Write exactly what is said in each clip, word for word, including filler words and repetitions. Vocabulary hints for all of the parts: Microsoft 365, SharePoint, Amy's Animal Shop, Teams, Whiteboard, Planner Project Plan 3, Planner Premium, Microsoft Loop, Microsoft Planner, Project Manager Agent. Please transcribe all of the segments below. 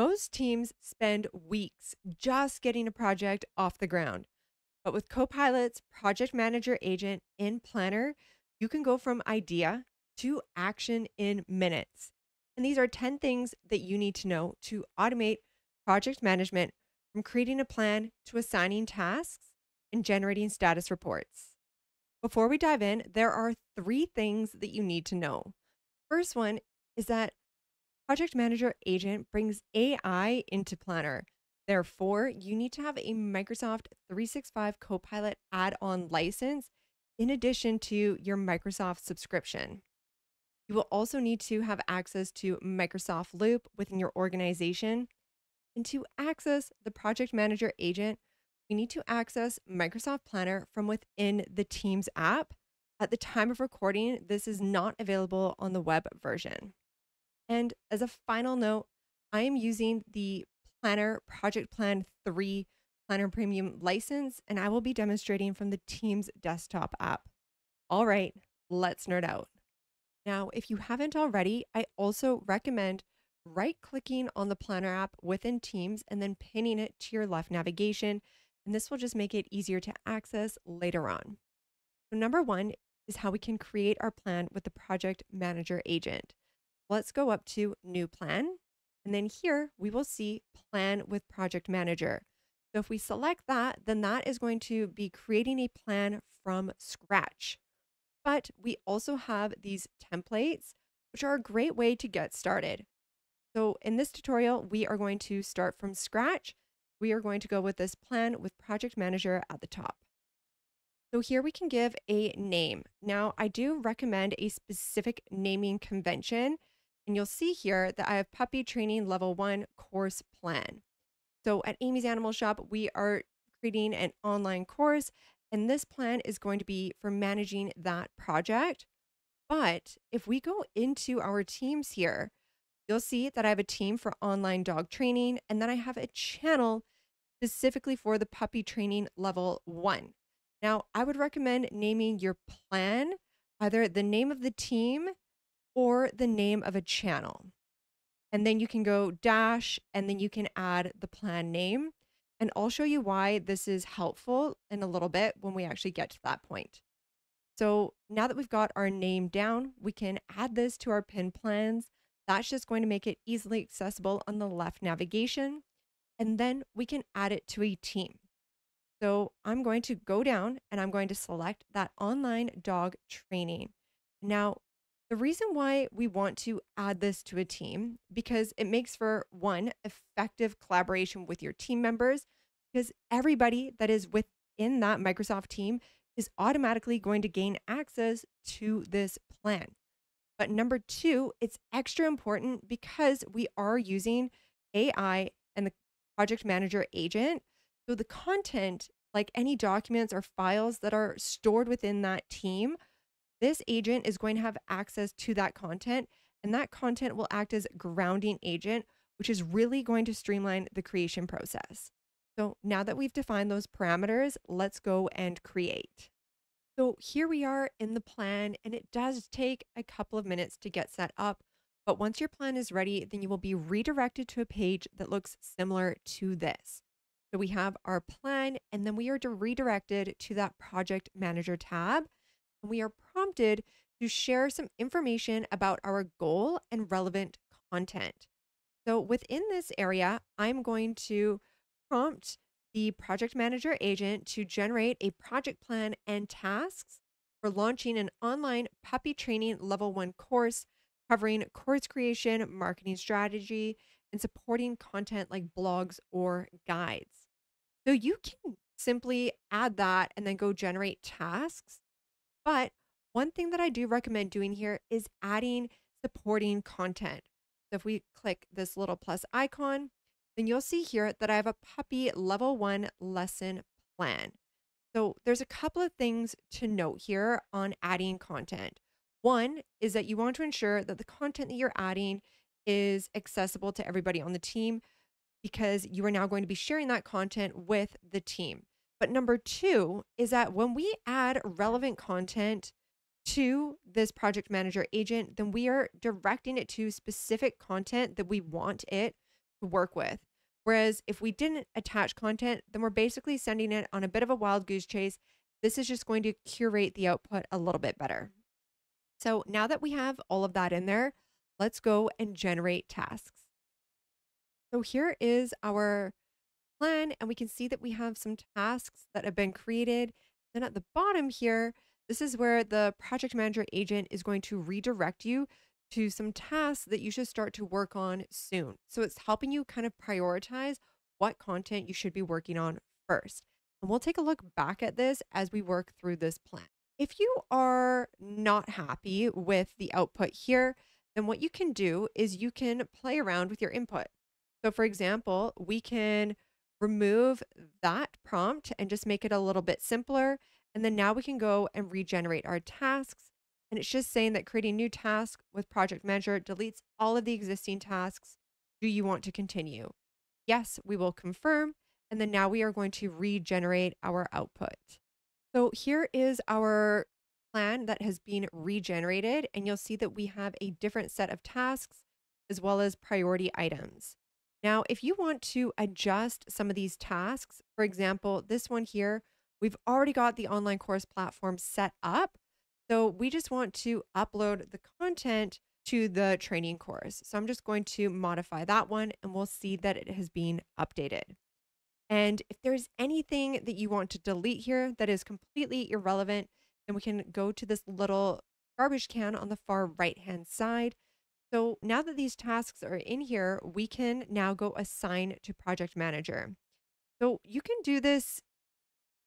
Most teams spend weeks just getting a project off the ground. But with Copilot's Project Manager Agent in Planner, you can go from idea to action in minutes. And these are ten things that you need to know to automate project management, from creating a plan to assigning tasks and generating status reports. Before we dive in, there are three things that you need to know. First one is that Project Manager Agent brings A I into Planner. Therefore, you need to have a Microsoft three sixty-five Copilot add-on license in addition to your Microsoft subscription. You will also need to have access to Microsoft Loop within your organization. And to access the Project Manager Agent, you need to access Microsoft Planner from within the Teams app. At the time of recording, this is not available on the web version. And as a final note, I am using the Planner Project Plan three Planner Premium license, and I will be demonstrating from the Teams desktop app. All right, let's nerd out. Now, if you haven't already, I also recommend right-clicking on the Planner app within Teams and then pinning it to your left navigation, and this will just make it easier to access later on. So number one is how we can create our plan with the Project Manager Agent. Let's go up to New Plan, and then here we will see Plan with Project Manager. So if we select that, then that is going to be creating a plan from scratch. But we also have these templates, which are a great way to get started. So in this tutorial, we are going to start from scratch. We are going to go with this Plan with Project Manager at the top. So here we can give a name. Now, I do recommend a specific naming convention. And you'll see here that I have Puppy Training Level one Course Plan. So at Amy's Animal Shop, we are creating an online course, and this plan is going to be for managing that project. But if we go into our teams here, you'll see that I have a team for online dog training, and then I have a channel specifically for the Puppy Training Level one. Now, I would recommend naming your plan either the name of the team or the name of a channel. And then you can go dash, and then you can add the plan name. And I'll show you why this is helpful in a little bit when we actually get to that point. So now that we've got our name down, we can add this to our pin plans. That's just going to make it easily accessible on the left navigation. And then we can add it to a team. So I'm going to go down and I'm going to select that online dog training. Now, the reason why we want to add this to a team, because it makes for one, effective collaboration with your team members, because everybody that is within that Microsoft team is automatically going to gain access to this plan. But number two, it's extra important because we are using A I and the Project Manager Agent. So the content, like any documents or files that are stored within that team, this agent is going to have access to that content, and that content will act as grounding agent, which is really going to streamline the creation process. So now that we've defined those parameters, let's go and create. So here we are in the plan, and it does take a couple of minutes to get set up. But once your plan is ready, then you will be redirected to a page that looks similar to this. So we have our plan, and then we are redirected to that Project Manager tab. We are prompted to share some information about our goal and relevant content. So within this area, I'm going to prompt the Project Manager Agent to generate a project plan and tasks for launching an online puppy training level one course covering course creation, marketing strategy, and supporting content like blogs or guides. So you can simply add that and then go generate tasks. But one thing that I do recommend doing here is adding supporting content. So if we click this little plus icon, then you'll see here that I have a puppy level one lesson plan. So there's a couple of things to note here on adding content. One is that you want to ensure that the content that you're adding is accessible to everybody on the team, because you are now going to be sharing that content with the team. But number two is that when we add relevant content to this Project Manager Agent, then we are directing it to specific content that we want it to work with. Whereas if we didn't attach content, then we're basically sending it on a bit of a wild goose chase. This is just going to curate the output a little bit better. So now that we have all of that in there, let's go and generate tasks. So here is our plan, and we can see that we have some tasks that have been created. Then at the bottom here, this is where the project manager agent is going to redirect you to some tasks that you should start to work on soon. So it's helping you kind of prioritize what content you should be working on first. And we'll take a look back at this as we work through this plan. If you are not happy with the output here, then what you can do is you can play around with your input. So for example, we can remove that prompt and just make it a little bit simpler. And then now we can go and regenerate our tasks. And it's just saying that creating new task with Project Manager deletes all of the existing tasks. Do you want to continue? Yes, we will confirm. And then now we are going to regenerate our output. So here is our plan that has been regenerated. And you'll see that we have a different set of tasks as well as priority items. Now, if you want to adjust some of these tasks, for example, this one here, we've already got the online course platform set up. So we just want to upload the content to the training course. So I'm just going to modify that one and we'll see that it has been updated. And if there's anything that you want to delete here that is completely irrelevant, then we can go to this little garbage can on the far right-hand side. So now that these tasks are in here, we can now go assign to Project Manager. So you can do this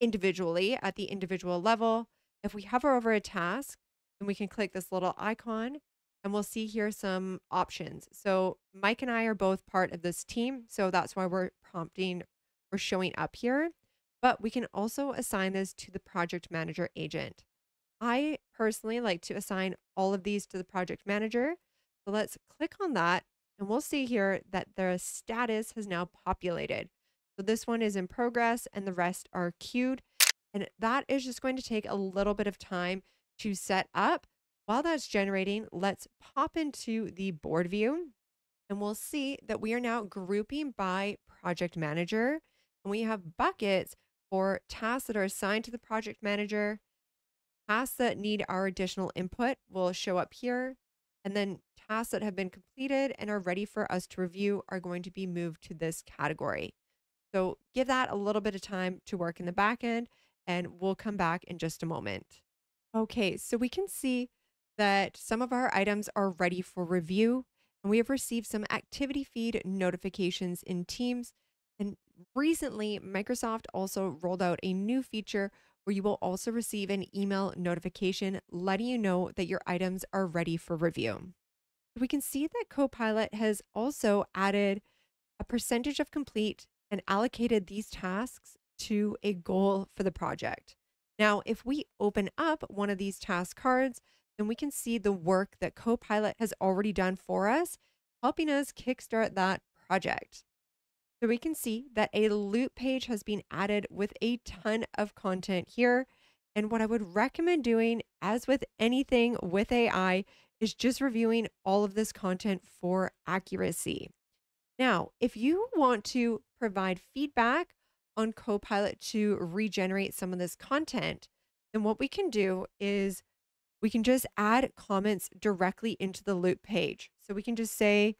individually at the individual level. If we hover over a task, then we can click this little icon and we'll see here some options. So Mike and I are both part of this team. So that's why we're prompting or showing up here, but we can also assign this to the project manager agent. I personally like to assign all of these to the project manager. So let's click on that and we'll see here that the status has now populated. So this one is in progress and the rest are queued. And that is just going to take a little bit of time to set up. While that's generating, let's pop into the board view and we'll see that we are now grouping by project manager. And we have buckets for tasks that are assigned to the project manager. Tasks that need our additional input will show up here. And then tasks that have been completed and are ready for us to review are going to be moved to this category. So give that a little bit of time to work in the back end, and we'll come back in just a moment. Okay, so we can see that some of our items are ready for review, and we have received some activity feed notifications in Teams. And recently, Microsoft also rolled out a new feature where you will also receive an email notification letting you know that your items are ready for review. We can see that Copilot has also added a percentage of complete and allocated these tasks to a goal for the project. Now, if we open up one of these task cards, then we can see the work that Copilot has already done for us, helping us kickstart that project. So we can see that a loop page has been added with a ton of content here. And what I would recommend doing, as with anything with A I, is just reviewing all of this content for accuracy. Now, if you want to provide feedback on Copilot to regenerate some of this content, then what we can do is we can just add comments directly into the loop page. So we can just say,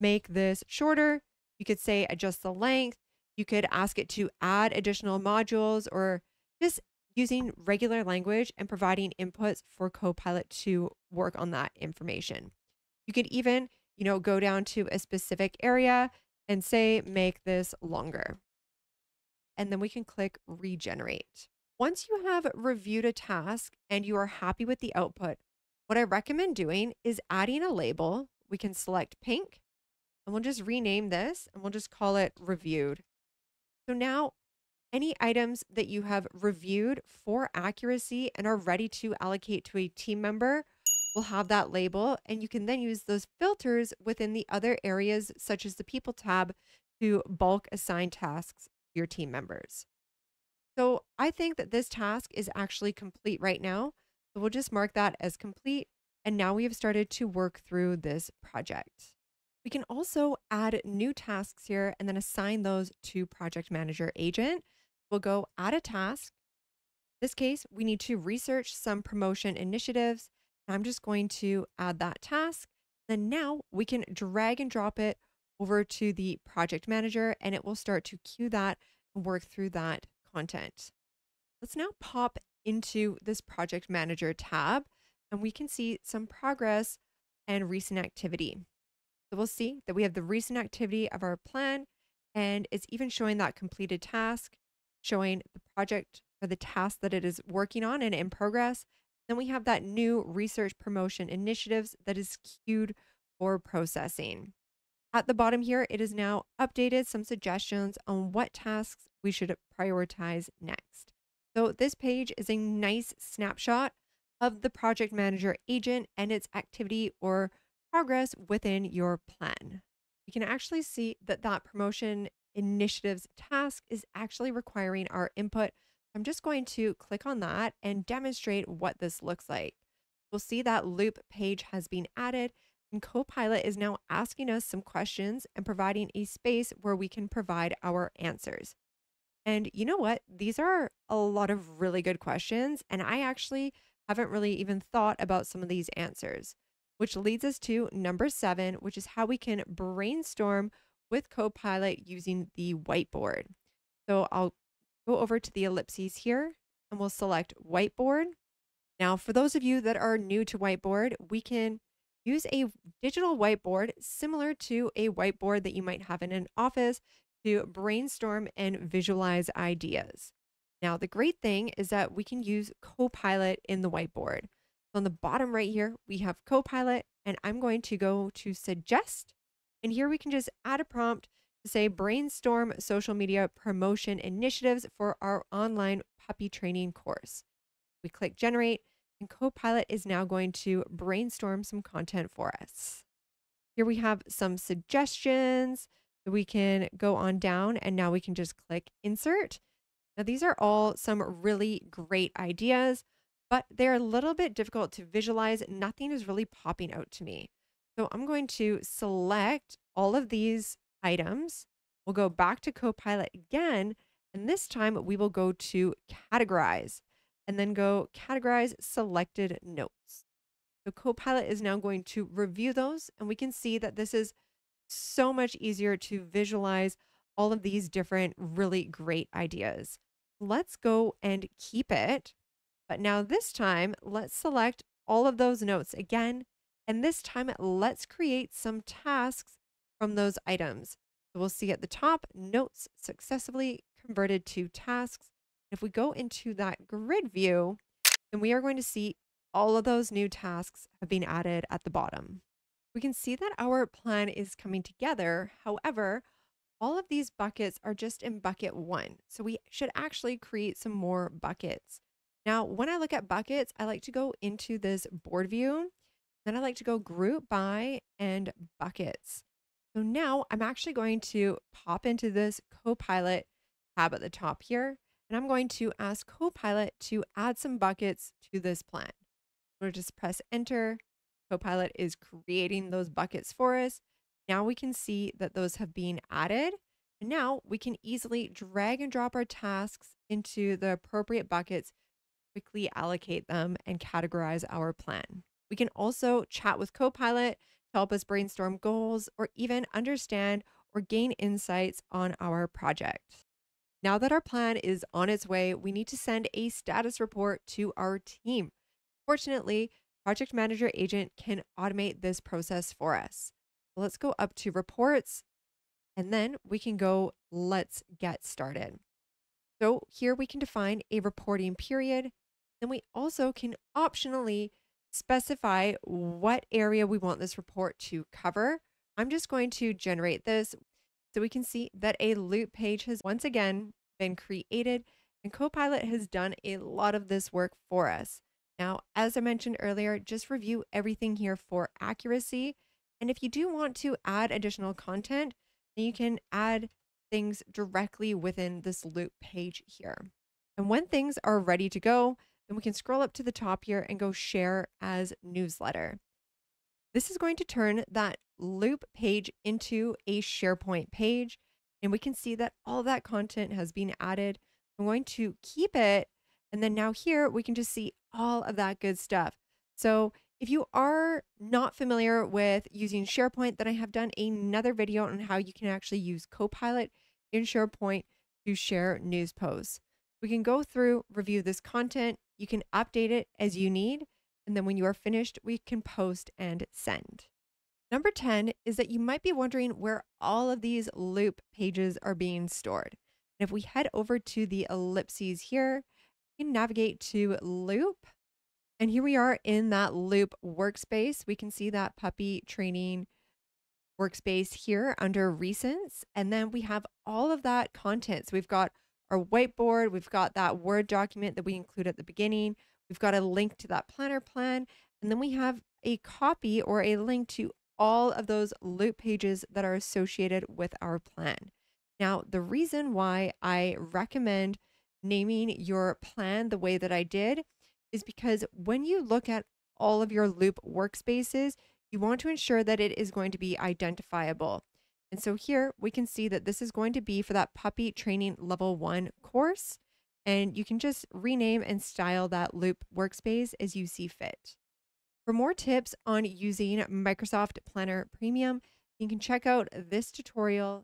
make this shorter. You could say adjust the length. You could ask it to add additional modules, or just using regular language and providing inputs for Copilot to work on that information. You could even, you know, go down to a specific area and say, make this longer. And then we can click regenerate. Once you have reviewed a task and you are happy with the output, what I recommend doing is adding a label. We can select pink. And we'll just rename this and we'll just call it reviewed. So now any items that you have reviewed for accuracy and are ready to allocate to a team member will have that label. And you can then use those filters within the other areas, such as the people tab, to bulk assign tasks to your team members. So I think that this task is actually complete right now. So we'll just mark that as complete. And now we have started to work through this project. We can also add new tasks here and then assign those to Project Manager Agent. We'll go add a task. In this case, we need to research some promotion initiatives. I'm just going to add that task. Then now we can drag and drop it over to the project manager and it will start to queue that and work through that content. Let's now pop into this project manager tab and we can see some progress and recent activity. So we'll see that we have the recent activity of our plan and it's even showing that completed task, showing the project or the task that it is working on and in progress. Then we have that new research promotion initiatives that is queued for processing. At the bottom here, it is now updated some suggestions on what tasks we should prioritize next. So this page is a nice snapshot of the project manager agent and its activity or progress within your plan. You can actually see that that promotion initiatives task is actually requiring our input. I'm just going to click on that and demonstrate what this looks like. We'll see that loop page has been added and Copilot is now asking us some questions and providing a space where we can provide our answers. And you know what? These are a lot of really good questions and I actually haven't really even thought about some of these answers, which leads us to number seven, which is how we can brainstorm with Copilot using the whiteboard. So I'll go over to the ellipses here and we'll select Whiteboard. Now, for those of you that are new to Whiteboard, we can use a digital whiteboard similar to a whiteboard that you might have in an office to brainstorm and visualize ideas. Now, the great thing is that we can use Copilot in the whiteboard. So on the bottom right here, we have Copilot and I'm going to go to Suggest. And here we can just add a prompt to say brainstorm social media promotion initiatives for our online puppy training course. We click generate and Copilot is now going to brainstorm some content for us. Here we have some suggestions. We can go on down and now we can just click insert. Now these are all some really great ideas, but they're a little bit difficult to visualize. Nothing is really popping out to me. So I'm going to select all of these items. We'll go back to Copilot again, and this time we will go to categorize and then go categorize selected notes. So Copilot is now going to review those and we can see that this is so much easier to visualize all of these different really great ideas. Let's go and keep it. But now this time, let's select all of those notes again. And this time, let's create some tasks from those items. So we'll see at the top, notes successfully converted to tasks. If we go into that grid view, then we are going to see all of those new tasks have been added at the bottom. We can see that our plan is coming together. However, all of these buckets are just in bucket one. So we should actually create some more buckets. Now, when I look at buckets, I like to go into this board view. Then I like to go group by and buckets. So now I'm actually going to pop into this Copilot tab at the top here, and I'm going to ask Copilot to add some buckets to this plan. We'll just press enter. Copilot is creating those buckets for us. Now we can see that those have been added. And now we can easily drag and drop our tasks into the appropriate buckets, quickly allocate them and categorize our plan. We can also chat with Copilot to help us brainstorm goals or even understand or gain insights on our project. Now that our plan is on its way, we need to send a status report to our team. Fortunately, Project Manager Agent can automate this process for us. Let's go up to Reports and then we can go Let's Get Started. So here we can define a reporting period. Then we also can optionally specify what area we want this report to cover. I'm just going to generate this so we can see that a loop page has once again been created and Copilot has done a lot of this work for us. Now, as I mentioned earlier, just review everything here for accuracy. And if you do want to add additional content, then you can add things directly within this loop page here. And when things are ready to go, then we can scroll up to the top here and go share as newsletter. This is going to turn that Loop page into a SharePoint page, and we can see that all that content has been added. I'm going to keep it, and then now here we can just see all of that good stuff. So if you are not familiar with using SharePoint, then I have done another video on how you can actually use Copilot in SharePoint to share news posts. We can go through, review this content, you can update it as you need, and then when you are finished, we can post and send. Number ten is that you might be wondering where all of these Loop pages are being stored. And if we head over to the ellipses here, you can navigate to Loop. And here we are in that Loop workspace. We can see that puppy training workspace here under Recents. And then we have all of that content. So we've got our whiteboard, we've got that Word document that we include at the beginning, we've got a link to that planner plan, and then we have a copy or a link to all of those Loop pages that are associated with our plan. Now, the reason why I recommend naming your plan the way that I did is because when you look at all of your Loop workspaces, you want to ensure that it is going to be identifiable. And so here we can see that this is going to be for that puppy training level one course, and you can just rename and style that Loop workspace as you see fit. For more tips on using Microsoft Planner Premium, you can check out this tutorial